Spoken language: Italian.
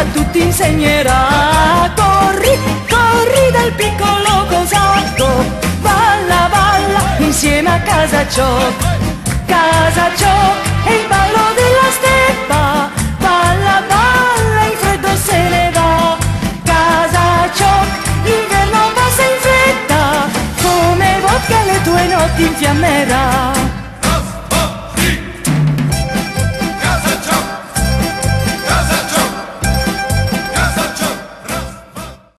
a tutti insegnerà. Corri, corri dal piccolo cosacco, balla, balla insieme a Casaccio è il ballo della steppa, balla, balla il freddo se ne va. Casaccio, l'inverno passa in fretta, come vodka le tue notti infiammerà.